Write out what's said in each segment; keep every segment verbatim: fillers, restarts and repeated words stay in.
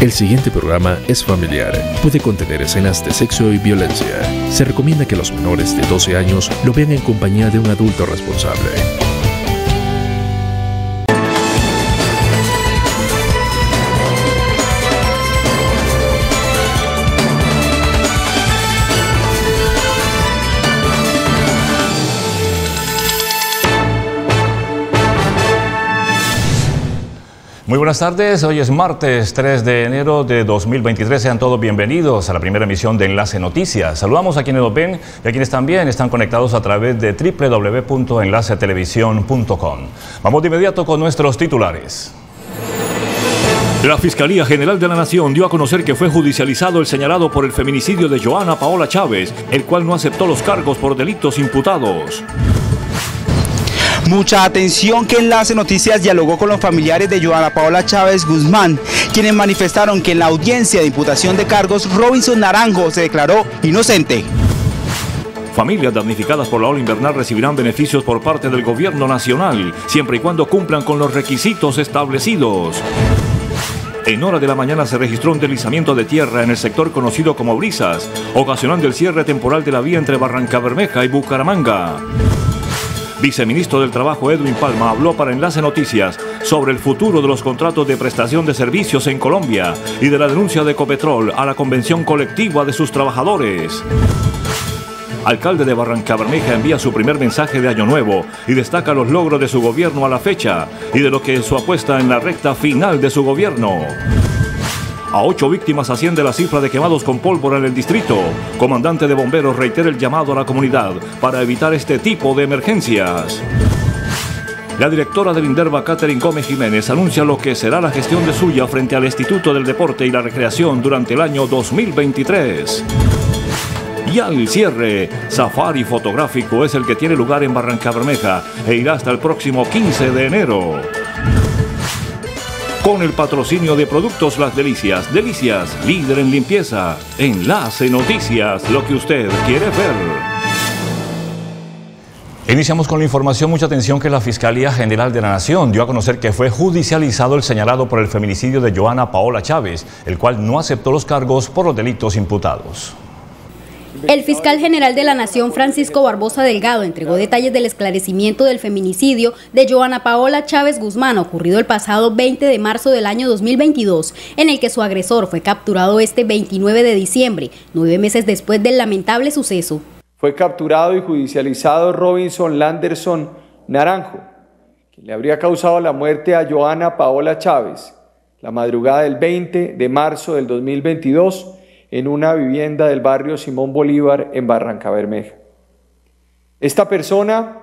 El siguiente programa es familiar. Puede contener escenas de sexo y violencia. Se recomienda que los menores de doce años lo vean en compañía de un adulto responsable. Muy buenas tardes, hoy es martes tres de enero de dos mil veintitrés, sean todos bienvenidos a la primera emisión de Enlace Noticias. Saludamos a quienes nos ven y a quienes también están conectados a través de doble u doble u doble u punto enlace televisión punto com. Vamos de inmediato con nuestros titulares. La Fiscalía General de la Nación dio a conocer que fue judicializado el señalado por el feminicidio de Johana Paola Chávez, el cual no aceptó los cargos por delitos imputados. Mucha atención que Enlace Noticias dialogó con los familiares de Johana Paola Chávez Guzmán, quienes manifestaron que en la audiencia de imputación de cargos Robinson Naranjo se declaró inocente. Familias damnificadas por la ola invernal recibirán beneficios por parte del gobierno nacional, siempre y cuando cumplan con los requisitos establecidos. En horas de la mañana se registró un deslizamiento de tierra en el sector conocido como Brisas, ocasionando el cierre temporal de la vía entre Barrancabermeja y Bucaramanga. Viceministro del Trabajo Edwin Palma habló para Enlace Noticias sobre el futuro de los contratos de prestación de servicios en Colombia y de la denuncia de Ecopetrol a la convención colectiva de sus trabajadores. Alcalde de Barrancabermeja envía su primer mensaje de Año Nuevo y destaca los logros de su gobierno a la fecha y de lo que es su apuesta en la recta final de su gobierno. A ocho víctimas asciende la cifra de quemados con pólvora en el distrito. Comandante de bomberos reitera el llamado a la comunidad para evitar este tipo de emergencias. La directora del INDERBA, Catherine Gómez Jiménez, anuncia lo que será la gestión de suya frente al Instituto del Deporte y la Recreación durante el año dos mil veintitrés. Y al cierre, safari fotográfico es el que tiene lugar en Barrancabermeja e irá hasta el próximo quince de enero. Con el patrocinio de Productos Las Delicias, Delicias, líder en limpieza. Enlace Noticias, lo que usted quiere ver. Iniciamos con la información. Mucha atención que la Fiscalía General de la Nación dio a conocer que fue judicializado el señalado por el feminicidio de Johana Paola Chávez, el cual no aceptó los cargos por los delitos imputados. El fiscal general de la Nación, Francisco Barbosa Delgado, entregó detalles del esclarecimiento del feminicidio de Johana Paola Chávez Guzmán, ocurrido el pasado veinte de marzo del año dos mil veintidós, en el que su agresor fue capturado este veintinueve de diciembre, nueve meses después del lamentable suceso. Fue capturado y judicializado Robinson Landerson Naranjo, quien le habría causado la muerte a Johana Paola Chávez, la madrugada del veinte de marzo del dos mil veintidós, en una vivienda del barrio Simón Bolívar en Barrancabermeja. Esta persona,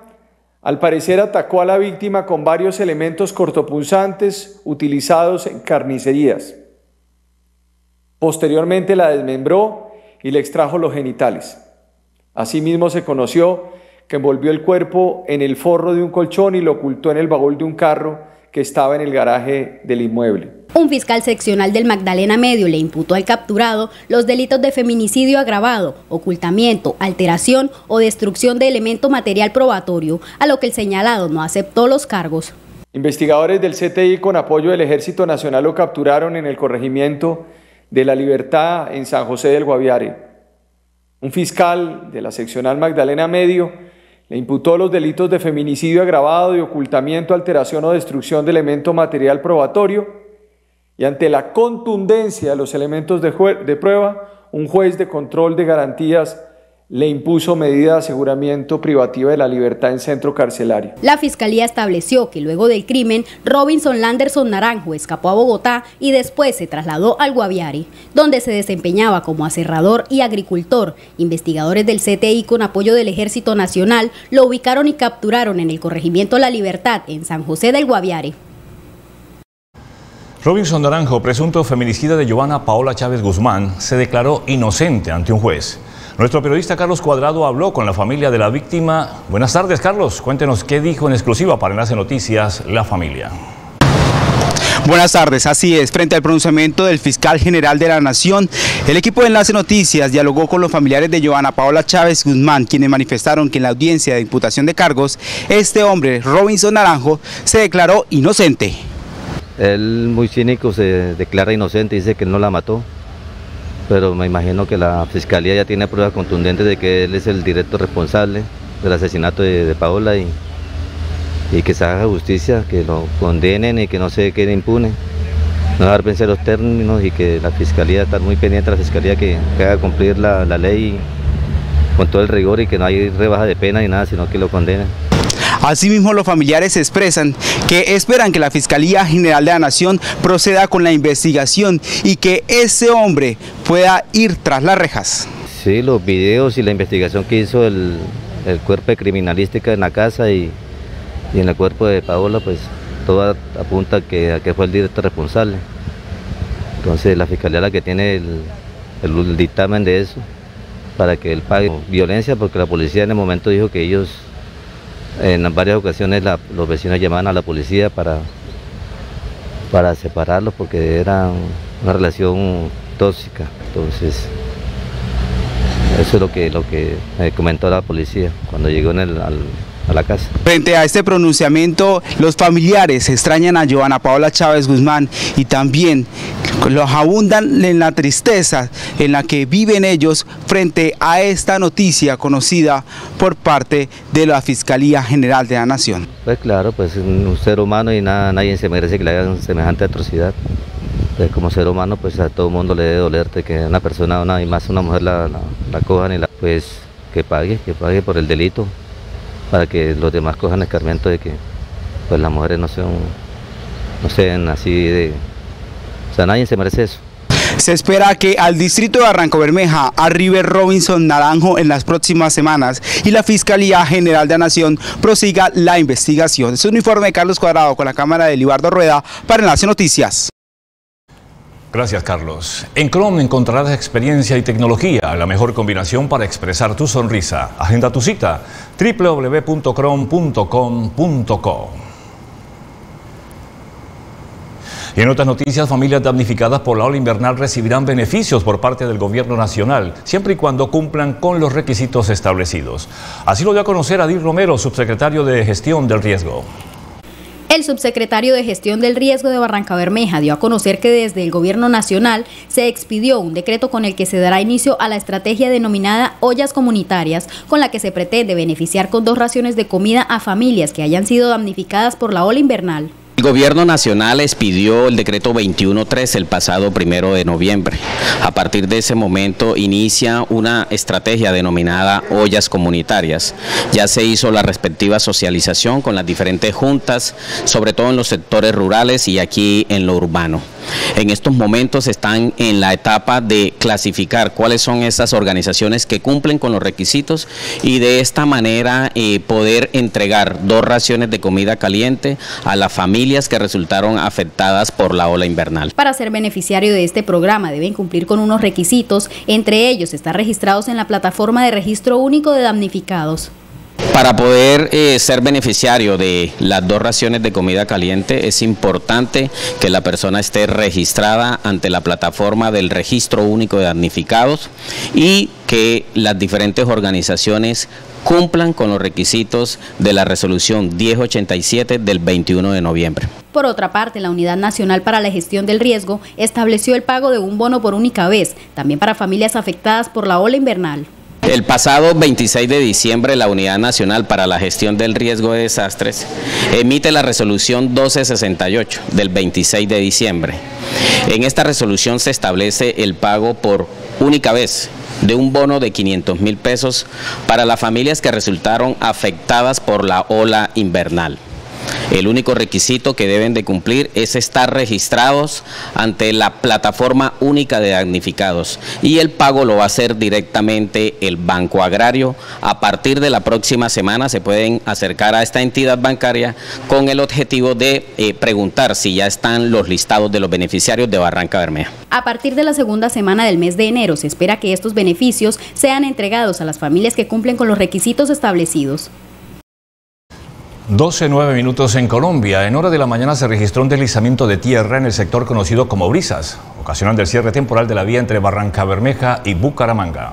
al parecer, atacó a la víctima con varios elementos cortopunzantes utilizados en carnicerías. Posteriormente la desmembró y le extrajo los genitales. Asimismo se conoció que envolvió el cuerpo en el forro de un colchón y lo ocultó en el baúl de un carro que estaba en el garaje del inmueble. Un fiscal seccional del Magdalena Medio le imputó al capturado los delitos de feminicidio agravado, ocultamiento, alteración o destrucción de elemento material probatorio, a lo que el señalado no aceptó los cargos. Investigadores del C T I con apoyo del Ejército Nacional lo capturaron en el corregimiento de La Libertad en San José del Guaviare. Un fiscal de la seccional Magdalena Medio le imputó los delitos de feminicidio agravado, de ocultamiento, alteración o destrucción de elemento material probatorio. Y ante la contundencia de los elementos de, de prueba, un juez de control de garantías le impuso medida de aseguramiento privativa de la libertad en centro carcelario. La Fiscalía estableció que luego del crimen, Robinson Landerson Naranjo escapó a Bogotá y después se trasladó al Guaviare, donde se desempeñaba como aserrador y agricultor. Investigadores del C T I con apoyo del Ejército Nacional lo ubicaron y capturaron en el corregimiento La Libertad, en San José del Guaviare. Robinson Naranjo, presunto feminicida de Johana Paola Chávez Guzmán, se declaró inocente ante un juez. Nuestro periodista Carlos Cuadrado habló con la familia de la víctima. Buenas tardes, Carlos. Cuéntenos qué dijo en exclusiva para Enlace Noticias la familia. Buenas tardes, así es. Frente al pronunciamiento del fiscal general de la Nación, el equipo de Enlace Noticias dialogó con los familiares de Johana Paola Chávez Guzmán, quienes manifestaron que en la audiencia de imputación de cargos, este hombre, Robinson Naranjo, se declaró inocente. Él, muy cínico, se declara inocente, dice que él no la mató, pero me imagino que la Fiscalía ya tiene pruebas contundentes de que él es el directo responsable del asesinato de, de Paola y, y que se haga justicia, que lo condenen y que no se quede impune, no dar vencer los términos y que la Fiscalía, está muy pendiente de la Fiscalía, que, que haga cumplir la, la ley con todo el rigor y que no hay rebaja de pena ni nada, sino que lo condenen. Asimismo, los familiares expresan que esperan que la Fiscalía General de la Nación proceda con la investigación y que ese hombre pueda ir tras las rejas. Sí, los videos y la investigación que hizo el, el cuerpo de criminalística en la casa y, y en el cuerpo de Paola, pues todo apunta a que, a que fue el directo responsable. Entonces la Fiscalía es la que tiene el, el dictamen de eso, para que él pague violencia, porque la policía en el momento dijo que ellos... En varias ocasiones la, los vecinos llamaban a la policía para, para separarlos porque era una relación tóxica. Entonces, eso es lo que, lo que comentó la policía cuando llegó en el, al, a la casa. Frente a este pronunciamiento, los familiares extrañan a Johana Paola Chávez Guzmán y también los abundan en la tristeza en la que viven ellos frente a esta noticia conocida por parte de la Fiscalía General de la Nación. Pues claro, pues un ser humano y nada, nadie se merece que le hagan semejante atrocidad. Pues como ser humano, pues a todo mundo le debe dolerte que una persona, una, y más una mujer, la, la, la cojan y la, pues que pague, que pague por el delito, para que los demás cojan escarmiento de que pues las mujeres no sean, no sean así de... O sea, nadie se merece eso. Se espera que al distrito de Barrancabermeja arribe Robinson Naranjo en las próximas semanas y la Fiscalía General de la Nación prosiga la investigación. Es un informe de Carlos Cuadrado con la cámara de Libardo Rueda para Enlace Noticias. Gracias, Carlos. En Chrome encontrarás experiencia y tecnología, la mejor combinación para expresar tu sonrisa. Agenda tu cita, w w w punto chrome punto com punto co. Y en otras noticias, familias damnificadas por la ola invernal recibirán beneficios por parte del gobierno nacional, siempre y cuando cumplan con los requisitos establecidos. Así lo dio a conocer Adir Romero, subsecretario de Gestión del Riesgo. El subsecretario de Gestión del Riesgo de Barrancabermeja dio a conocer que desde el Gobierno Nacional se expidió un decreto con el que se dará inicio a la estrategia denominada Ollas Comunitarias, con la que se pretende beneficiar con dos raciones de comida a familias que hayan sido damnificadas por la ola invernal. El Gobierno Nacional expidió el decreto veintiuno punto tres el pasado primero de noviembre. A partir de ese momento inicia una estrategia denominada Ollas Comunitarias. Ya se hizo la respectiva socialización con las diferentes juntas, sobre todo en los sectores rurales y aquí en lo urbano. En estos momentos están en la etapa de clasificar cuáles son esas organizaciones que cumplen con los requisitos y de esta manera eh, poder entregar dos raciones de comida caliente a la familia que resultaron afectadas por la ola invernal. Para ser beneficiario de este programa deben cumplir con unos requisitos, entre ellos estar registrados en la plataforma de Registro Único de Damnificados. Para poder eh, ser beneficiario de las dos raciones de comida caliente es importante que la persona esté registrada ante la plataforma del Registro Único de Damnificados y que las diferentes organizaciones cumplan con los requisitos de la resolución mil ochenta y siete del veintiuno de noviembre. Por otra parte, la Unidad Nacional para la Gestión del Riesgo estableció el pago de un bono por única vez, también para familias afectadas por la ola invernal. El pasado veintiséis de diciembre, la Unidad Nacional para la Gestión del Riesgo de Desastres emite la resolución mil doscientos sesenta y ocho del veintiséis de diciembre. En esta resolución se establece el pago por única vez de un bono de quinientos mil pesos para las familias que resultaron afectadas por la ola invernal. El único requisito que deben de cumplir es estar registrados ante la plataforma única de damnificados y el pago lo va a hacer directamente el Banco Agrario. A partir de la próxima semana se pueden acercar a esta entidad bancaria con el objetivo de eh, preguntar si ya están los listados de los beneficiarios de Barrancabermeja. A partir de la segunda semana del mes de enero se espera que estos beneficios sean entregados a las familias que cumplen con los requisitos establecidos. doce nueve minutos en Colombia. En hora de la mañana se registró un deslizamiento de tierra en el sector conocido como Brisas, ocasionando el cierre temporal de la vía entre Barrancabermeja y Bucaramanga.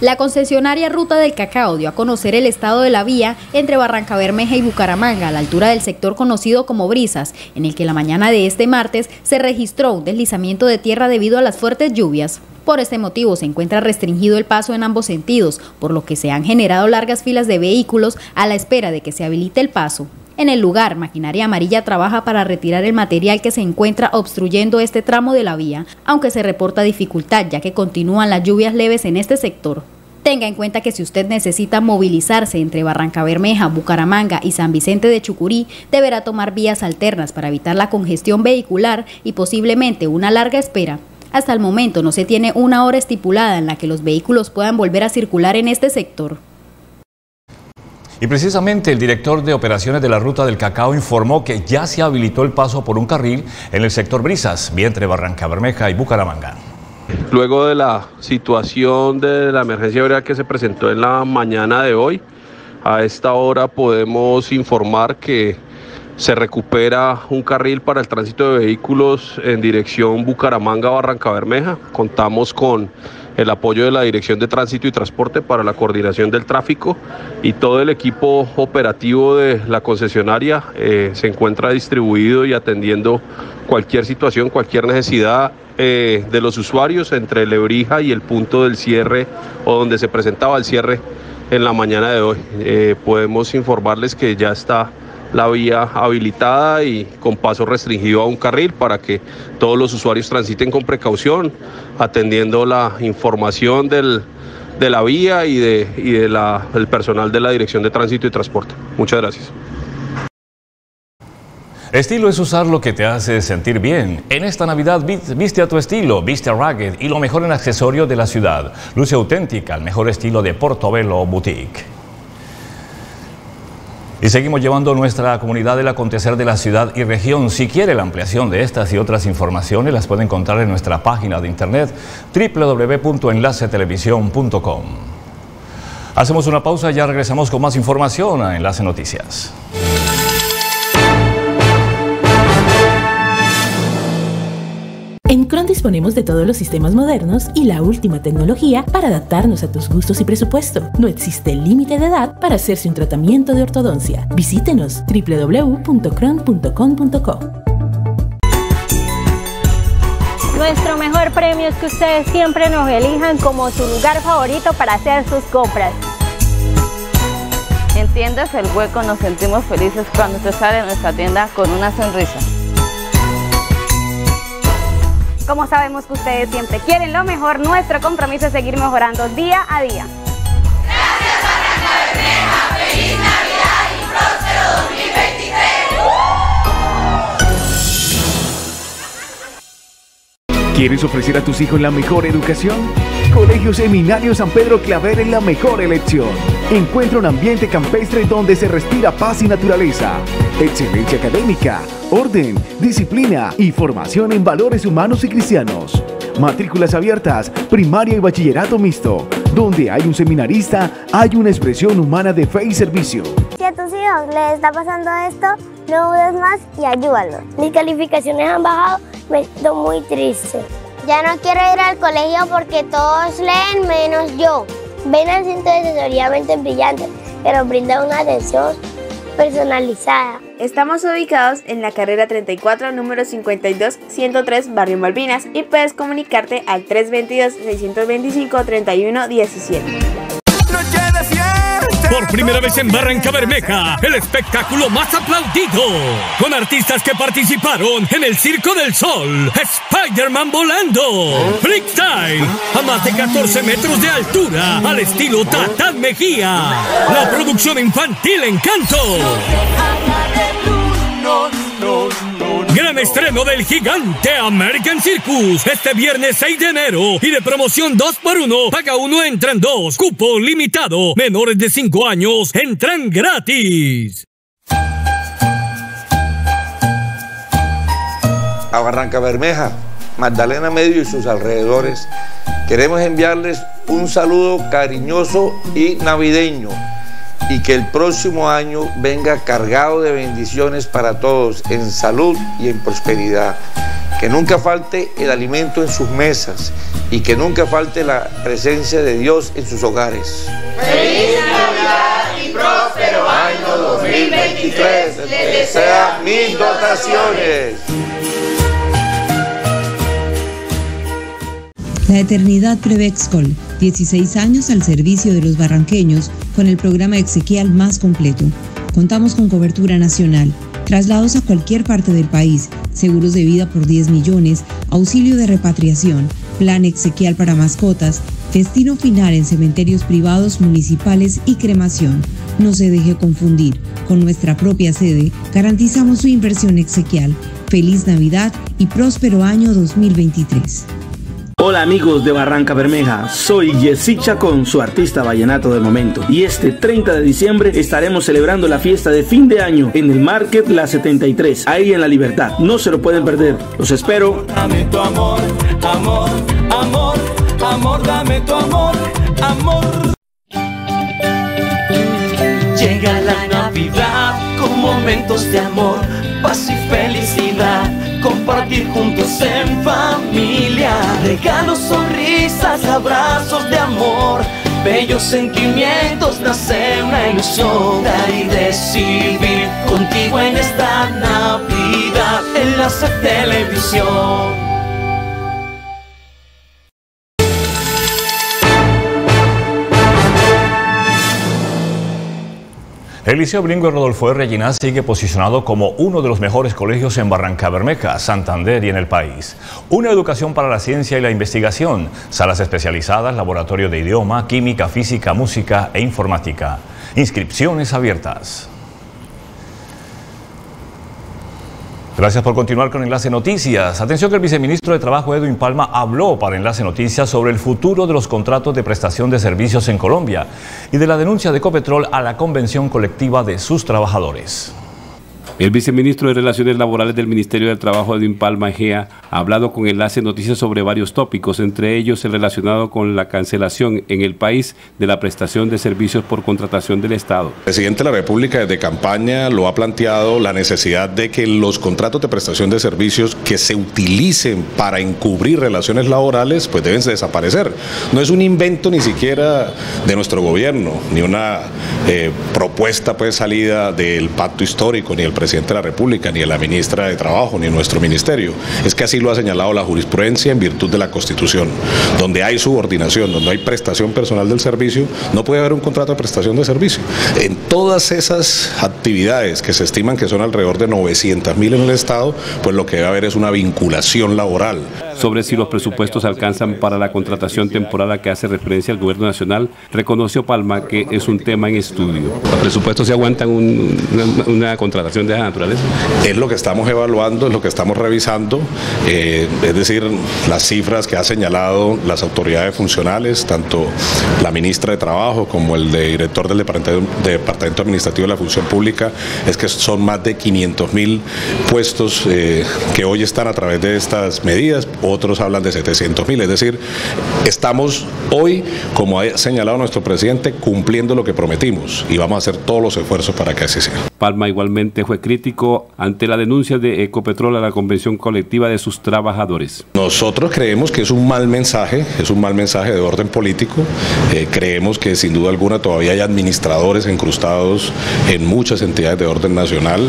La concesionaria Ruta del Cacao dio a conocer el estado de la vía entre Barrancabermeja y Bucaramanga, a la altura del sector conocido como Brisas, en el que la mañana de este martes se registró un deslizamiento de tierra debido a las fuertes lluvias. Por este motivo se encuentra restringido el paso en ambos sentidos, por lo que se han generado largas filas de vehículos a la espera de que se habilite el paso. En el lugar, maquinaria amarilla trabaja para retirar el material que se encuentra obstruyendo este tramo de la vía, aunque se reporta dificultad ya que continúan las lluvias leves en este sector. Tenga en cuenta que si usted necesita movilizarse entre Barrancabermeja, Bucaramanga y San Vicente de Chucurí, deberá tomar vías alternas para evitar la congestión vehicular y posiblemente una larga espera. Hasta el momento no se tiene una hora estipulada en la que los vehículos puedan volver a circular en este sector. Y precisamente el director de operaciones de la Ruta del Cacao informó que ya se habilitó el paso por un carril en el sector Brisas, vía entre Barrancabermeja y Bucaramanga. Luego de la situación de la emergencia vial que se presentó en la mañana de hoy, a esta hora podemos informar que se recupera un carril para el tránsito de vehículos en dirección Bucaramanga-Barrancabermeja. Contamos con el apoyo de la Dirección de Tránsito y Transporte para la coordinación del tráfico y todo el equipo operativo de la concesionaria eh, se encuentra distribuido y atendiendo cualquier situación, cualquier necesidad eh, de los usuarios entre Lebrija y el punto del cierre o donde se presentaba el cierre en la mañana de hoy. Eh, podemos informarles que ya está la vía habilitada y con paso restringido a un carril para que todos los usuarios transiten con precaución, atendiendo la información del, de la vía y de, y de la, el personal de la Dirección de Tránsito y Transporte. Muchas gracias. Estilo es usar lo que te hace sentir bien. En esta Navidad viste a tu estilo, viste a Ragged y lo mejor en accesorios de la ciudad. Luce auténtica, el mejor estilo de Portobelo Boutique. Y seguimos llevando a nuestra comunidad el acontecer de la ciudad y región. Si quiere la ampliación de estas y otras informaciones, las puede encontrar en nuestra página de internet doble u doble u doble u punto enlace televisión punto com. Hacemos una pausa y ya regresamos con más información a Enlace Noticias. En Cron disponemos de todos los sistemas modernos y la última tecnología para adaptarnos a tus gustos y presupuesto. No existe límite de edad para hacerse un tratamiento de ortodoncia. Visítenos doble u doble u doble u punto cron punto com punto co. Nuestro mejor premio es que ustedes siempre nos elijan como su lugar favorito para hacer sus compras. En Tiendas El Hueco nos sentimos felices cuando usted sale de nuestra tienda con una sonrisa. Como sabemos que ustedes siempre quieren lo mejor, nuestro compromiso es seguir mejorando día a día. Gracias Barrancabermeja, feliz Navidad y próspero dos mil veintitrés. ¿Quieres ofrecer a tus hijos la mejor educación? Colegio Seminario San Pedro Claver es la mejor elección. Encuentra un ambiente campestre donde se respira paz y naturaleza, excelencia académica, orden, disciplina y formación en valores humanos y cristianos. Matrículas abiertas, primaria y bachillerato mixto. Donde hay un seminarista, hay una expresión humana de fe y servicio. Si a tus hijos les está pasando esto, no dudes más y ayúdalos. Mis calificaciones han bajado, me siento muy triste. Ya no quiero ir al colegio porque todos leen menos yo. Ven al centro de asesoría Mentes Brillantes, que nos brinda una atención personalizada. Estamos ubicados en la carrera treinta y cuatro, número cincuenta y dos ciento tres, Barrio Malvinas, y puedes comunicarte al tres dos dos, seis dos cinco, tres uno uno siete. Por primera vez en Barrancabermeja, el espectáculo más aplaudido, con artistas que participaron en el Circo del Sol, Spider-Man volando, Freestyle, a más de catorce metros de altura, al estilo Tatán Mejía, la producción infantil Encanto. Gran estreno del gigante American Circus este viernes seis de enero y de promoción dos por uno. Paga uno, entran dos. Cupo limitado. Menores de cinco años entran gratis. A Barrancabermeja, Magdalena Medio y sus alrededores, queremos enviarles un saludo cariñoso y navideño. Y que el próximo año venga cargado de bendiciones para todos, en salud y en prosperidad. que nunca falte el alimento en sus mesas y que nunca falte la presencia de Dios en sus hogares. ¡Feliz Navidad y próspero año dos mil veintitrés! ¡Les desea mil dotaciones! La eternidad Prevexcol, dieciséis años al servicio de los barranqueños con el programa exequial más completo. Contamos con cobertura nacional, traslados a cualquier parte del país, seguros de vida por diez millones, auxilio de repatriación, plan exequial para mascotas, destino final en cementerios privados, municipales y cremación. No se deje confundir. Con nuestra propia sede garantizamos su inversión exequial. Feliz Navidad y próspero año dos mil veintitrés. Hola amigos de Barrancabermeja, soy Jessy Chacón, su artista vallenato del momento, y este treinta de diciembre estaremos celebrando la fiesta de fin de año en el Market La setenta y tres, ahí en La Libertad. No se lo pueden perder, los espero. Dame tu amor, amor, amor, amor, dame tu amor, amor. Llega la Navidad con momentos de amor, paz y felicidad, compartir juntos en familia. Regalos, sonrisas, abrazos de amor, bellos sentimientos, nace una ilusión. Dar y recibir contigo en esta Navidad, Enlace Televisión. El Liceo Bringo Rodolfo R. Ginás sigue posicionado como uno de los mejores colegios en Barrancabermeja, Santander y en el país. Una educación para la ciencia y la investigación, salas especializadas, laboratorio de idioma, química, física, música e informática. Inscripciones abiertas. Gracias por continuar con Enlace Noticias. Atención que el viceministro de Trabajo Edwin Palma habló para Enlace Noticias sobre el futuro de los contratos de prestación de servicios en Colombia y de la denuncia de Ecopetrol a la convención colectiva de sus trabajadores. El viceministro de Relaciones Laborales del Ministerio del Trabajo, Edwin Palma Egea, ha hablado con Enlace Noticias sobre varios tópicos, entre ellos el relacionado con la cancelación en el país de la prestación de servicios por contratación del Estado. El presidente de la República desde campaña lo ha planteado la necesidad de que los contratos de prestación de servicios que se utilicen para encubrir relaciones laborales pues deben desaparecer. No es un invento ni siquiera de nuestro gobierno, ni una eh, propuesta pues salida del pacto histórico, ni el presidente presidente de la República, ni a la ministra de Trabajo, ni a nuestro ministerio. Es que así lo ha señalado la jurisprudencia en virtud de la Constitución. Donde hay subordinación, donde hay prestación personal del servicio, no puede haber un contrato de prestación de servicio. En todas esas actividades que se estiman que son alrededor de novecientos mil en el Estado, pues lo que debe haber es una vinculación laboral. Sobre si los presupuestos alcanzan para la contratación temporal que hace referencia al Gobierno Nacional, reconoció Palma que es un tema en estudio. ¿Los presupuestos se aguantan un, una, una contratación de la naturaleza? Es lo que estamos evaluando, es lo que estamos revisando, eh, es decir, las cifras que ha señalado las autoridades funcionales, tanto la ministra de Trabajo como el de director del Departamento, Departamento Administrativo de la Función Pública, es que son más de quinientos mil puestos eh, que hoy están a través de estas medidas, otros hablan de setecientos mil, es decir, estamos hoy, como ha señalado nuestro presidente, cumpliendo lo que prometimos y vamos a hacer todos los esfuerzos para que así sea. Palma igualmente fue crítico ante la denuncia de Ecopetrol a la convención colectiva de sus trabajadores. Nosotros creemos que es un mal mensaje, es un mal mensaje de orden político, eh, creemos que sin duda alguna todavía hay administradores encrustados en muchas entidades de orden nacional,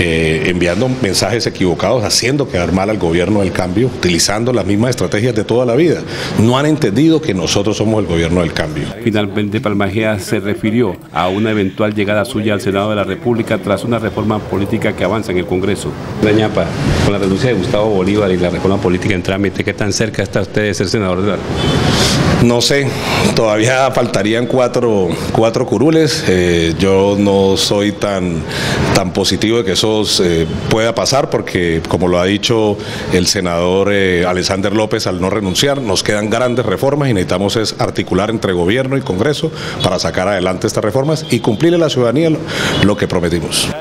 eh, enviando mensajes equivocados, haciendo quedar mal al gobierno del cambio, utilizando las mismas estrategias de toda la vida. No han entendido que nosotros somos el gobierno del cambio. Finalmente Palma Egea se refirió a una eventual llegada suya al Senado de la República tras una reforma política que avanza en el Congreso. La ñapa, con la renuncia de Gustavo Bolívar y la reforma política en trámite, ¿qué tan cerca está usted de ser senador de la República? No sé, todavía faltarían cuatro, cuatro curules, eh, yo no soy tan, tan positivo de que eso eh, pueda pasar porque, como lo ha dicho el senador eh, Alexander López, al no renunciar, nos quedan grandes reformas y necesitamos es articular entre gobierno y Congreso para sacar adelante estas reformas y cumplirle a la ciudadanía lo, lo que prometimos.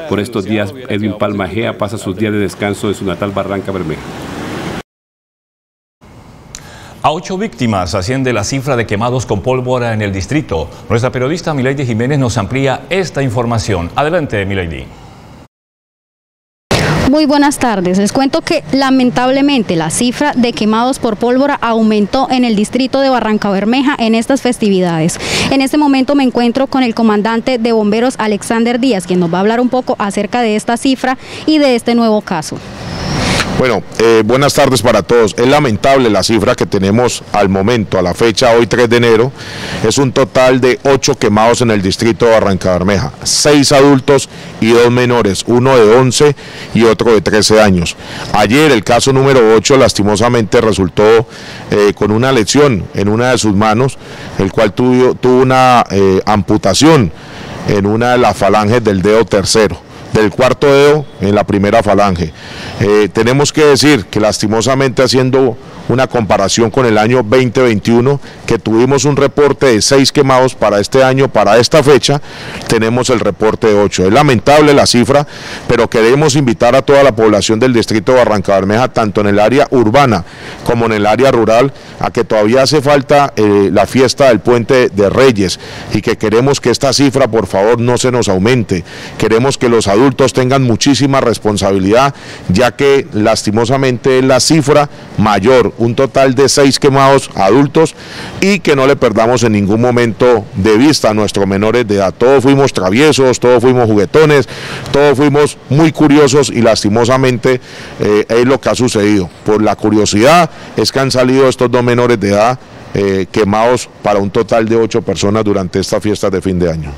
Por estos días, Edwin Palma Egea pasa sus días de descanso de su natal Barrancabermeja. A ocho víctimas asciende la cifra de quemados con pólvora en el distrito. Nuestra periodista Milady Jiménez nos amplía esta información. Adelante, Milady. Muy buenas tardes, les cuento que lamentablemente la cifra de quemados por pólvora aumentó en el distrito de Barrancabermeja en estas festividades. En este momento me encuentro con el comandante de bomberos Alexander Díaz, quien nos va a hablar un poco acerca de esta cifra y de este nuevo caso. Bueno, eh, buenas tardes para todos. Es lamentable la cifra que tenemos al momento, a la fecha, hoy tres de enero, es un total de ocho quemados en el distrito de Barrancabermeja, seis adultos y dos menores, uno de once y otro de trece años. Ayer el caso número ocho lastimosamente resultó eh, con una lesión en una de sus manos, el cual tuvo, tuvo una eh, amputación en una de las falanges del dedo tercero. Del cuarto dedo en la primera falange. Eh, tenemos que decir que lastimosamente, haciendo una comparación con el año veinte veintiuno, que tuvimos un reporte de seis quemados para este año, para esta fecha, tenemos el reporte de ocho. Es lamentable la cifra, pero queremos invitar a toda la población del distrito de Barrancabermeja, tanto en el área urbana como en el área rural, a que todavía hace falta eh, la fiesta del Puente de Reyes y que queremos que esta cifra, por favor, no se nos aumente. Queremos que los adultos tengan muchísima responsabilidad, ya que lastimosamente es la cifra mayor, un total de seis quemados adultos, y que no le perdamos en ningún momento de vista a nuestros menores de edad. Todos fuimos traviesos, todos fuimos juguetones, todos fuimos muy curiosos y lastimosamente eh, es lo que ha sucedido. Por la curiosidad es que han salido estos dos menores de edad eh, quemados para un total de ocho personas durante estas fiestas de fin de año.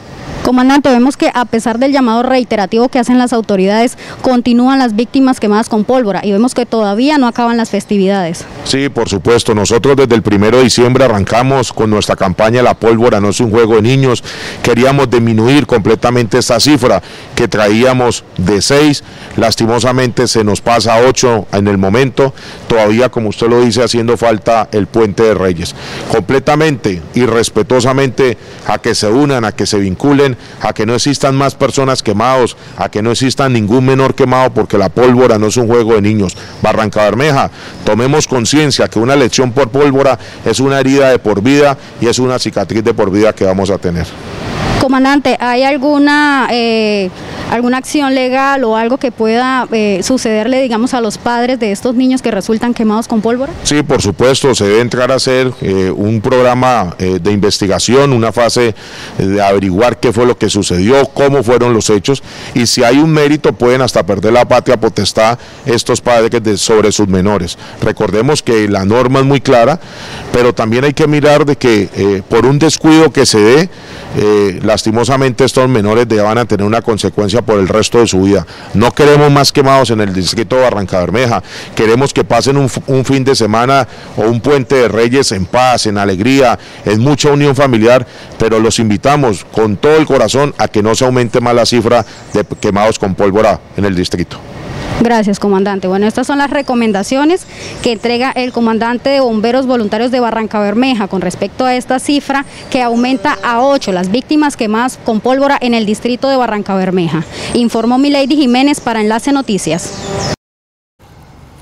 Comandante, vemos que a pesar del llamado reiterativo que hacen las autoridades, continúan las víctimas quemadas con pólvora y vemos que todavía no acaban las festividades. Sí, por supuesto, nosotros desde el primero de diciembre arrancamos con nuestra campaña La Pólvora no es un juego de niños. Queríamos disminuir completamente esta cifra que traíamos de seis, lastimosamente se nos pasa a ocho en el momento, todavía, como usted lo dice, haciendo falta el Puente de Reyes. Completamente y respetuosamente a que se unan, a que se vinculen, a que no existan más personas quemados, a que no exista ningún menor quemado, porque la pólvora no es un juego de niños. Barrancabermeja, tomemos conciencia que una lesión por pólvora es una herida de por vida y es una cicatriz de por vida que vamos a tener. Comandante, ¿hay alguna, eh, alguna acción legal o algo que pueda eh, sucederle, digamos, a los padres de estos niños que resultan quemados con pólvora? Sí, por supuesto, se debe entrar a hacer eh, un programa eh, de investigación, una fase de averiguar qué fue lo que sucedió, cómo fueron los hechos, y si hay un mérito pueden hasta perder la patria potestad estos padres de, sobre sus menores. Recordemos que la norma es muy clara, pero también hay que mirar de que eh, por un descuido que se dé, eh, la lastimosamente estos menores de edad van a tener una consecuencia por el resto de su vida. No queremos más quemados en el distrito de Barrancabermeja, queremos que pasen un, un fin de semana o un puente de Reyes en paz, en alegría, en mucha unión familiar, pero los invitamos con todo el corazón a que no se aumente más la cifra de quemados con pólvora en el distrito. Gracias, comandante. Bueno, estas son las recomendaciones que entrega el comandante de bomberos voluntarios de Barrancabermeja con respecto a esta cifra que aumenta a ocho las víctimas quemadas con pólvora en el distrito de Barrancabermeja. Informó Milady Jiménez para Enlace Noticias.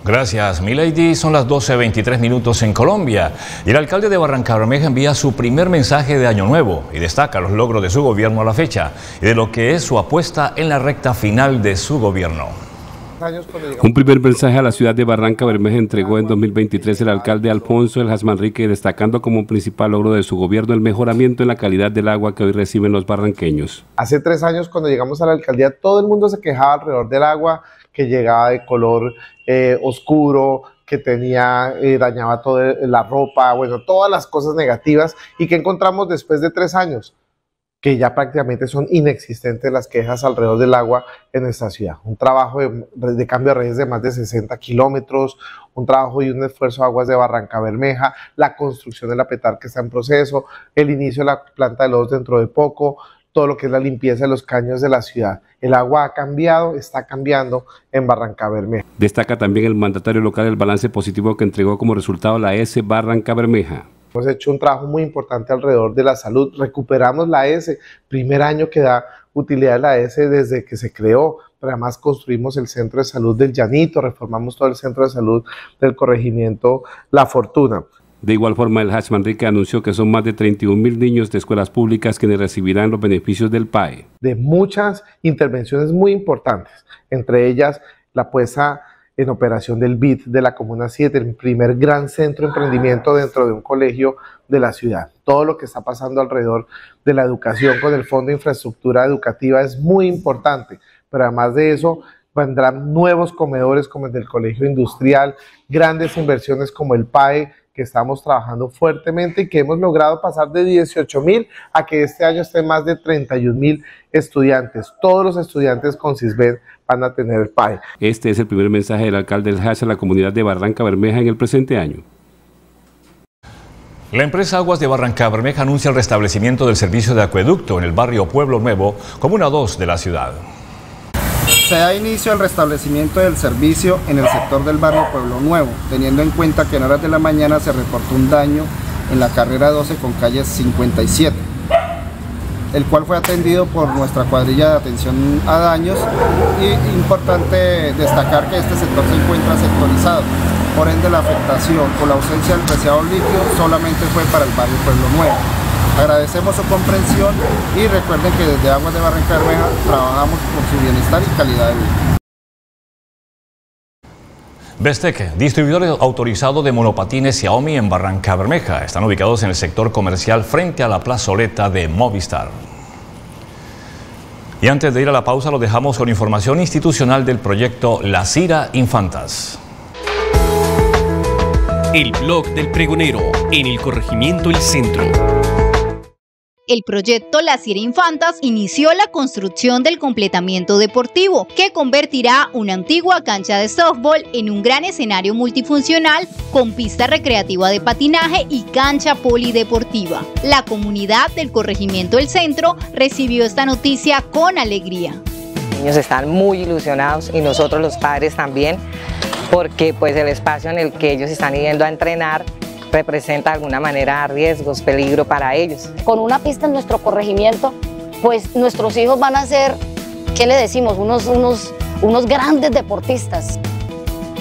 Gracias, Milady. Son las doce veintitrés minutos en Colombia y el alcalde de Barrancabermeja envía su primer mensaje de Año Nuevo y destaca los logros de su gobierno a la fecha y de lo que es su apuesta en la recta final de su gobierno. Un primer mensaje a la ciudad de Barrancabermeja entregó en dos mil veintitrés el alcalde Alfonso Eljas Manrique, destacando como principal logro de su gobierno el mejoramiento en la calidad del agua que hoy reciben los barranqueños. Hace tres años, cuando llegamos a la alcaldía, todo el mundo se quejaba alrededor del agua, que llegaba de color eh, oscuro, que tenía, eh, dañaba toda la ropa, bueno, todas las cosas negativas. ¿Y qué encontramos después de tres años? Que ya prácticamente son inexistentes las quejas alrededor del agua en nuestra ciudad. Un trabajo de, de cambio de redes de más de sesenta kilómetros, un trabajo y un esfuerzo de Aguas de Barrancabermeja, la construcción de la petar que está en proceso, el inicio de la planta de lodos dentro de poco, todo lo que es la limpieza de los caños de la ciudad. El agua ha cambiado, está cambiando en Barrancabermeja. Destaca también el mandatario local el balance positivo que entregó como resultado la S Barrancabermeja. Hemos hecho un trabajo muy importante alrededor de la salud, recuperamos la E S E, primer año que da utilidad la E S E desde que se creó, pero además construimos el centro de salud del Llanito, reformamos todo el centro de salud del corregimiento La Fortuna. De igual forma, el Eljas Manrique anunció que son más de treinta y un mil niños de escuelas públicas quienes recibirán los beneficios del P A E. De muchas intervenciones muy importantes, entre ellas la puesta en operación del B I D de la Comuna siete, el primer gran centro de emprendimiento dentro de un colegio de la ciudad. Todo lo que está pasando alrededor de la educación con el Fondo de Infraestructura Educativa es muy importante, pero además de eso vendrán nuevos comedores como el del Colegio Industrial, grandes inversiones como el P A E, que estamos trabajando fuertemente y que hemos logrado pasar de dieciocho mil a que este año estén más de treinta y un mil estudiantes. Todos los estudiantes con CISBEN van a tener el P A E. Este es el primer mensaje del alcalde Eljas a la comunidad de Barrancabermeja en el presente año. La empresa Aguas de Barrancabermeja anuncia el restablecimiento del servicio de acueducto en el barrio Pueblo Nuevo, comuna dos de la ciudad. Se da inicio al restablecimiento del servicio en el sector del barrio Pueblo Nuevo, teniendo en cuenta que en horas de la mañana se reportó un daño en la carrera doce con calle cincuenta y siete, el cual fue atendido por nuestra cuadrilla de atención a daños, y importante destacar que este sector se encuentra sectorizado, por ende la afectación por la ausencia del preciado líquido solamente fue para el barrio Pueblo Nuevo. Agradecemos su comprensión y recuerden que desde Aguas de Barrancabermeja trabajamos por su bienestar y calidad de vida. Bestec, distribuidor autorizado de monopatines Xiaomi en Barrancabermeja, están ubicados en el sector comercial frente a la plazoleta de Movistar. Y antes de ir a la pausa, lo dejamos con información institucional del proyecto La Cira Infantas. El blog del pregonero en el corregimiento El Centro. El proyecto La Cira Infantas inició la construcción del completamiento deportivo, que convertirá una antigua cancha de softball en un gran escenario multifuncional con pista recreativa de patinaje y cancha polideportiva. La comunidad del corregimiento El Centro recibió esta noticia con alegría. Los niños están muy ilusionados y nosotros los padres también, porque pues el espacio en el que ellos están yendo a entrenar representa de alguna manera riesgos, peligro para ellos. Con una pista en nuestro corregimiento, pues nuestros hijos van a ser, ¿qué le decimos? Unos, unos, unos grandes deportistas.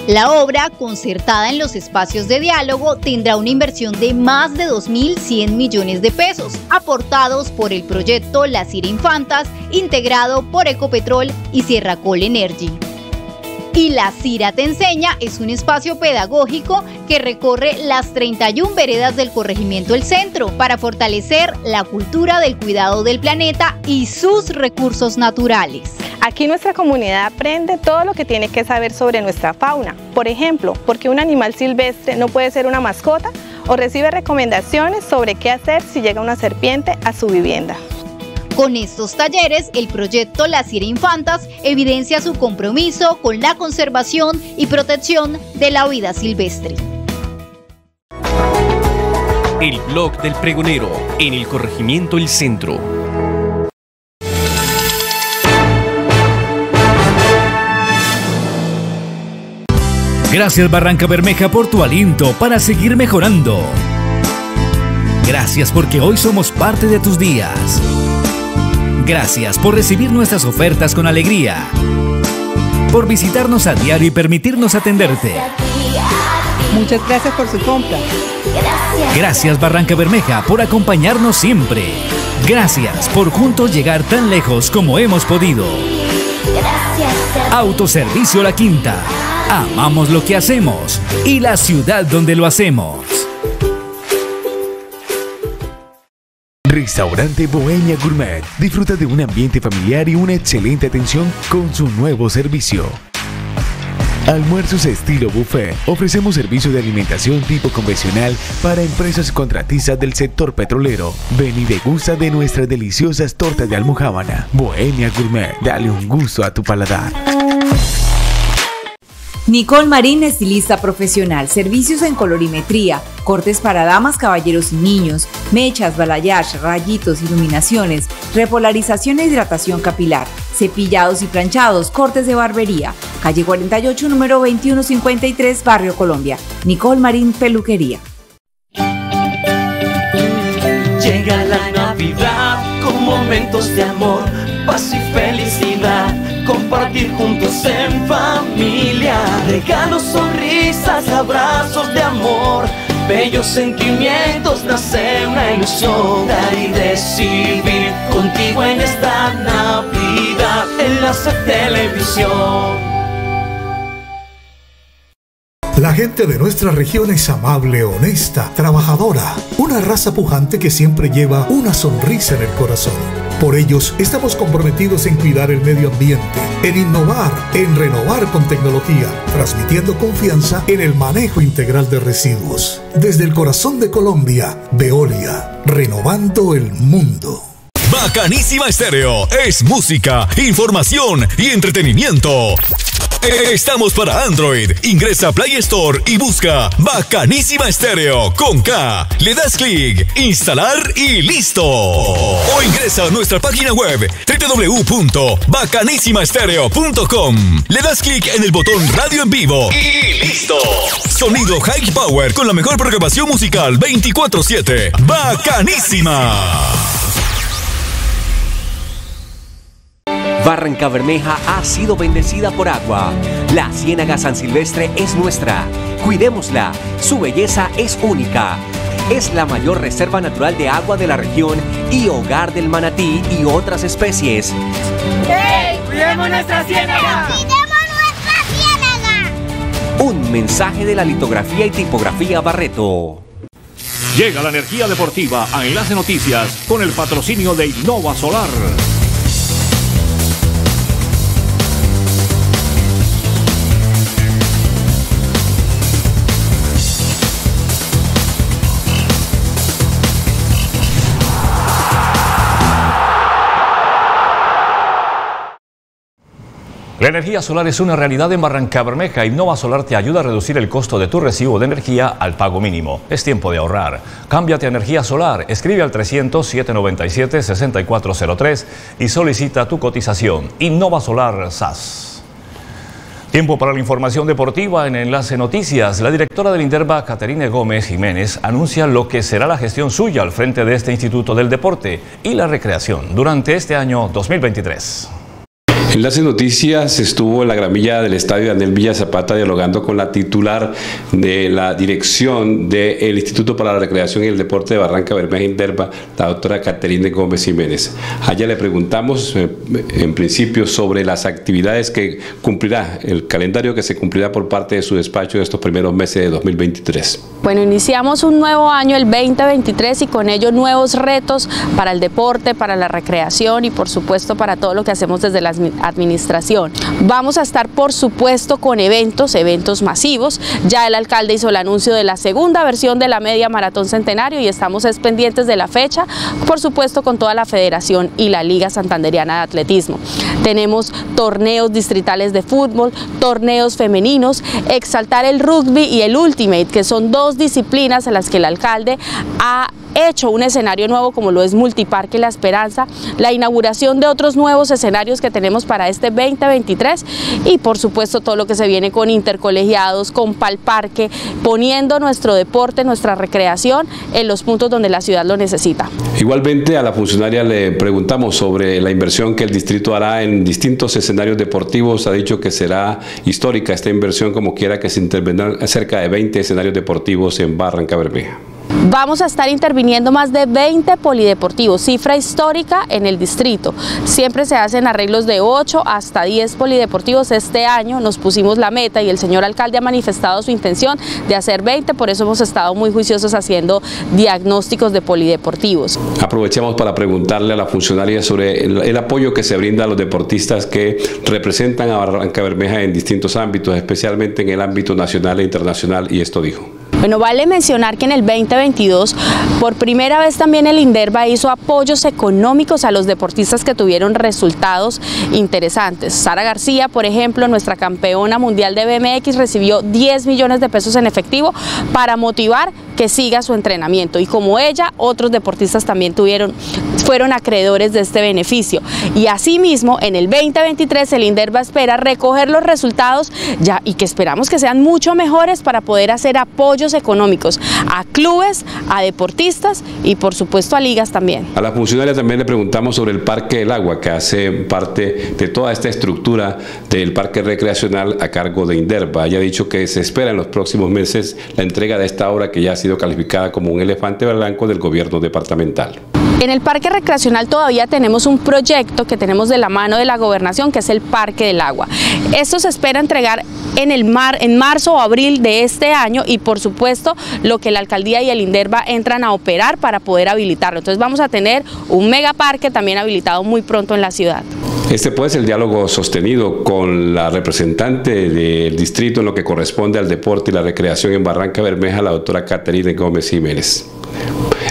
La obra, concertada en los espacios de diálogo, tendrá una inversión de más de dos mil cien millones de pesos, aportados por el proyecto La Cira Infantas, integrado por Ecopetrol y Sierra Col Energy. Y La Cira Te Enseña es un espacio pedagógico que recorre las treinta y una veredas del corregimiento El Centro para fortalecer la cultura del cuidado del planeta y sus recursos naturales. Aquí nuestra comunidad aprende todo lo que tiene que saber sobre nuestra fauna. Por ejemplo, ¿por qué un animal silvestre no puede ser una mascota? O recibe recomendaciones sobre qué hacer si llega una serpiente a su vivienda. Con estos talleres, el proyecto La Cira Infantas evidencia su compromiso con la conservación y protección de la vida silvestre. El blog del pregonero en el corregimiento El Centro. Gracias Barrancabermeja por tu aliento para seguir mejorando. Gracias porque hoy somos parte de tus días. Gracias por recibir nuestras ofertas con alegría, por visitarnos a diario y permitirnos atenderte. Muchas gracias por su compra. Gracias Barrancabermeja por acompañarnos siempre. Gracias por juntos llegar tan lejos como hemos podido. Autoservicio La Quinta. Amamos lo que hacemos y la ciudad donde lo hacemos. Restaurante Bohemia Gourmet. Disfruta de un ambiente familiar y una excelente atención con su nuevo servicio. Almuerzos estilo buffet. Ofrecemos servicio de alimentación tipo convencional para empresas contratistas del sector petrolero. Ven y degusta de nuestras deliciosas tortas de almojábana. Bohemia Gourmet. Dale un gusto a tu paladar. Nicole Marín, estilista profesional, servicios en colorimetría, cortes para damas, caballeros y niños, mechas, balayage, rayitos, iluminaciones, repolarización e hidratación capilar, cepillados y planchados, cortes de barbería, calle cuarenta y ocho, número veintiuno cincuenta y tres, Barrio Colombia. Nicole Marín, peluquería. Llega la Navidad con momentos de amor, paz y felicidad. Compartir juntos en familia, regalos, sonrisas, abrazos de amor, bellos sentimientos, nace una ilusión. Dar y recibir contigo en esta Navidad, Enlace Televisión. La gente de nuestra región es amable, honesta, trabajadora, una raza pujante que siempre lleva una sonrisa en el corazón. Por ellos estamos comprometidos en cuidar el medio ambiente, en innovar, en renovar con tecnología, transmitiendo confianza en el manejo integral de residuos. Desde el corazón de Colombia, Veolia, renovando el mundo. Bacanísima Stereo es música, información y entretenimiento. Estamos para Android. Ingresa a Play Store y busca Bacanísima Stereo con K. Le das clic, instalar y listo. O ingresa a nuestra página web w w w punto bacanísima stereo punto com. Le das clic en el botón Radio en Vivo y listo. Sonido High Power con la mejor programación musical veinticuatro siete. Bacanísima. Barrancabermeja ha sido bendecida por agua. La Ciénaga San Silvestre es nuestra. Cuidémosla. Su belleza es única. Es la mayor reserva natural de agua de la región y hogar del manatí y otras especies. ¡Hey! ¡Cuidemos nuestra ciénaga! ¡Cuidemos nuestra ciénaga! Un mensaje de la litografía y tipografía Barreto. Llega la energía deportiva a Enlace Noticias con el patrocinio de Innova Solar. La energía solar es una realidad en Barrancabermeja. Innova Solar te ayuda a reducir el costo de tu recibo de energía al pago mínimo. Es tiempo de ahorrar. Cámbiate a energía solar. Escribe al trescientos, setecientos noventa y siete, sesenta y cuatro cero tres y solicita tu cotización. Innova Solar S A S. Tiempo para la información deportiva en Enlace Noticias. La directora del INDERBA, Catherine Gómez Jiménez, anuncia lo que será la gestión suya al frente de este Instituto del Deporte y la Recreación durante este año dos mil veintitrés. Enlace Noticias estuvo en la gramilla del estadio Daniel Villa Zapata dialogando con la titular de la dirección del Instituto para la Recreación y el Deporte de Barrancabermeja INDERBA, la doctora Catherine Gómez Jiménez. Allá le preguntamos en principio sobre las actividades que cumplirá, el calendario que se cumplirá por parte de su despacho en estos primeros meses de dos mil veintitrés. Bueno, iniciamos un nuevo año, el veinte veintitrés, y con ello nuevos retos para el deporte, para la recreación y por supuesto para todo lo que hacemos desde las administración. Vamos a estar por supuesto con eventos, eventos masivos. Ya el alcalde hizo el anuncio de la segunda versión de la media maratón centenario y estamos pendientes de la fecha, por supuesto con toda la federación y la Liga Santandereana de Atletismo. Tenemos torneos distritales de fútbol, torneos femeninos, exaltar el rugby y el ultimate, que son dos disciplinas en las que el alcalde ha hecho un escenario nuevo como lo es Multiparque La Esperanza, la inauguración de otros nuevos escenarios que tenemos para este veinte veintitrés y por supuesto todo lo que se viene con intercolegiados, con Palparque, poniendo nuestro deporte, nuestra recreación en los puntos donde la ciudad lo necesita. Igualmente a la funcionaria le preguntamos sobre la inversión que el distrito hará en distintos escenarios deportivos. Ha dicho que será histórica esta inversión, como quiera que se intervendrán cerca de veinte escenarios deportivos en Barrancabermeja. Vamos a estar interviniendo más de veinte polideportivos, cifra histórica en el distrito. Siempre se hacen arreglos de ocho hasta diez polideportivos. Este año nos pusimos la meta y el señor alcalde ha manifestado su intención de hacer veinte, por eso hemos estado muy juiciosos haciendo diagnósticos de polideportivos. Aprovechamos para preguntarle a la funcionaria sobre el, el apoyo que se brinda a los deportistas que representan a Barrancabermeja en distintos ámbitos, especialmente en el ámbito nacional e internacional, y esto dijo. Bueno, vale mencionar que en el veinte veintidós por primera vez también el INDERBA hizo apoyos económicos a los deportistas que tuvieron resultados interesantes. Sara García, por ejemplo, nuestra campeona mundial de B M X, recibió diez millones de pesos en efectivo para motivar que siga su entrenamiento, y como ella otros deportistas también tuvieron, fueron acreedores de este beneficio. Y asimismo en el veinte veintitrés el INDERBA espera recoger los resultados ya, y que esperamos que sean mucho mejores, para poder hacer apoyos económicos a clubes, a deportistas y por supuesto a ligas también. A la funcionaria también le preguntamos sobre el Parque del Agua, que hace parte de toda esta estructura del parque recreacional a cargo de INDERBA. Ella ha dicho que se espera en los próximos meses la entrega de esta obra, que ya ha sido calificada como un elefante blanco del gobierno departamental. En el Parque Recreacional todavía tenemos un proyecto que tenemos de la mano de la Gobernación, que es el Parque del Agua. Esto se espera entregar en, el mar, en marzo o abril de este año, y por supuesto lo que la Alcaldía y el INDERBA entran a operar para poder habilitarlo. Entonces vamos a tener un megaparque también habilitado muy pronto en la ciudad. Este pues el diálogo sostenido con la representante del distrito en lo que corresponde al deporte y la recreación en Barrancabermeja, la doctora Catherine Gómez Jiménez.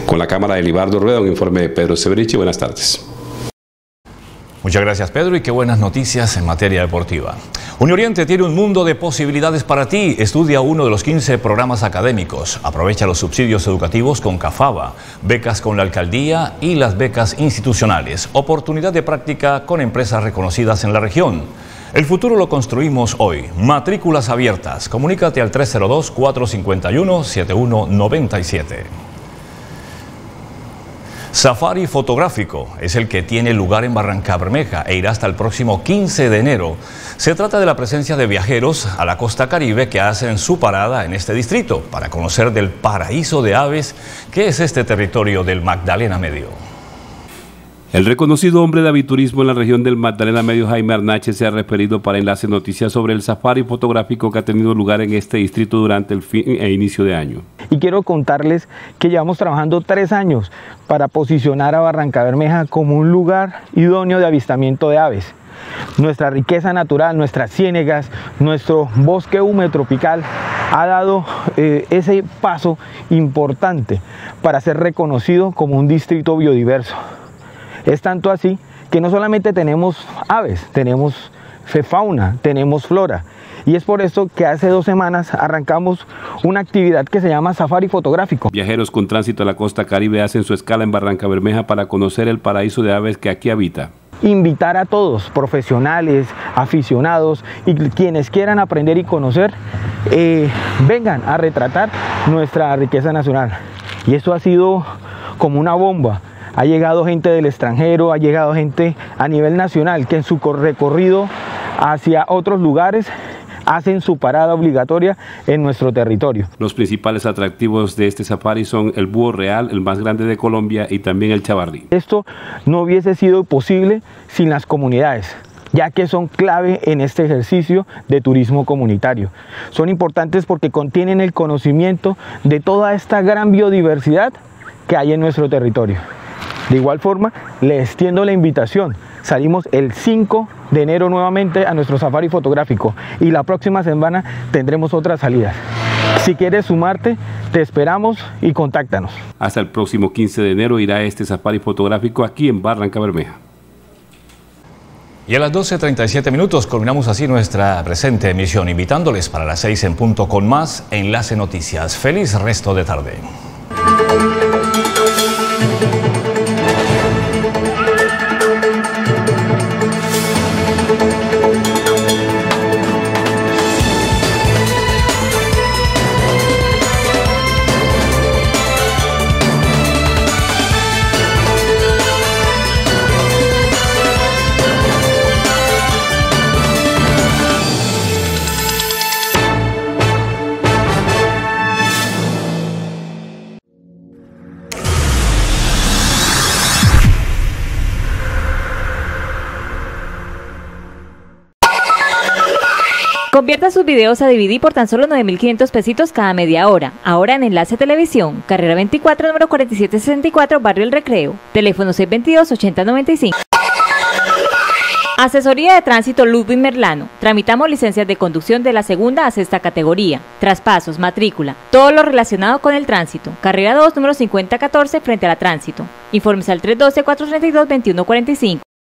Con la cámara de Libardo Rueda, un informe de Pedro Cebriche. Buenas tardes. Muchas gracias, Pedro, y qué buenas noticias en materia deportiva. Unioriente tiene un mundo de posibilidades para ti. Estudia uno de los quince programas académicos. Aprovecha los subsidios educativos con CAFABA, becas con la alcaldía y las becas institucionales. Oportunidad de práctica con empresas reconocidas en la región. El futuro lo construimos hoy. Matrículas abiertas. Comunícate al tres cero dos, cuatro cinco uno, siete uno nueve siete. Safari fotográfico es el que tiene lugar en Barrancabermeja e irá hasta el próximo quince de enero. Se trata de la presencia de viajeros a la costa caribe que hacen su parada en este distrito para conocer del paraíso de aves que es este territorio del Magdalena Medio. El reconocido hombre de aviturismo en la región del Magdalena Medio, Jaime Arnache, se ha referido para Enlace Noticias sobre el safari fotográfico que ha tenido lugar en este distrito durante el fin e inicio de año. Y quiero contarles que llevamos trabajando tres años para posicionar a Barrancabermeja como un lugar idóneo de avistamiento de aves. Nuestra riqueza natural, nuestras ciénegas, nuestro bosque húmedo tropical ha dado eh, ese paso importante para ser reconocido como un distrito biodiverso. Es tanto así que no solamente tenemos aves, tenemos fauna, tenemos flora. Y es por esto que hace dos semanas arrancamos una actividad que se llama Safari Fotográfico. Viajeros con tránsito a la costa caribe hacen su escala en Barrancabermeja para conocer el paraíso de aves que aquí habita. Invitar a todos, profesionales, aficionados y quienes quieran aprender y conocer, eh, vengan a retratar nuestra riqueza nacional. Y esto ha sido como una bomba. Ha llegado gente del extranjero, ha llegado gente a nivel nacional que en su recorrido hacia otros lugares hacen su parada obligatoria en nuestro territorio. Los principales atractivos de este safari son el búho real, el más grande de Colombia, y también el chavarrí. Esto no hubiese sido posible sin las comunidades, ya que son clave en este ejercicio de turismo comunitario. Son importantes porque contienen el conocimiento de toda esta gran biodiversidad que hay en nuestro territorio. De igual forma, les extiendo la invitación. Salimos el cinco de enero nuevamente a nuestro safari fotográfico y la próxima semana tendremos otras salidas. Si quieres sumarte, te esperamos y contáctanos. Hasta el próximo quince de enero irá este safari fotográfico aquí en Barrancabermeja. Y a las doce treinta y siete minutos culminamos así nuestra presente emisión, invitándoles para las seis en punto con más Enlace Noticias. Feliz resto de tarde. Convierta sus videos a D V D por tan solo nueve mil quinientos pesitos cada media hora. Ahora en Enlace Televisión, carrera veinticuatro, número cuarenta y siete sesenta y cuatro, barrio El Recreo. Teléfono seis veintidós, ochenta noventa y cinco. Asesoría de Tránsito Ludwig Merlano. Tramitamos licencias de conducción de la segunda a sexta categoría, traspasos, matrícula, todo lo relacionado con el tránsito. Carrera dos, número cincuenta catorce, frente a la tránsito. Informes al tres doce, cuatrocientos treinta y dos, veintiuno cuarenta y cinco.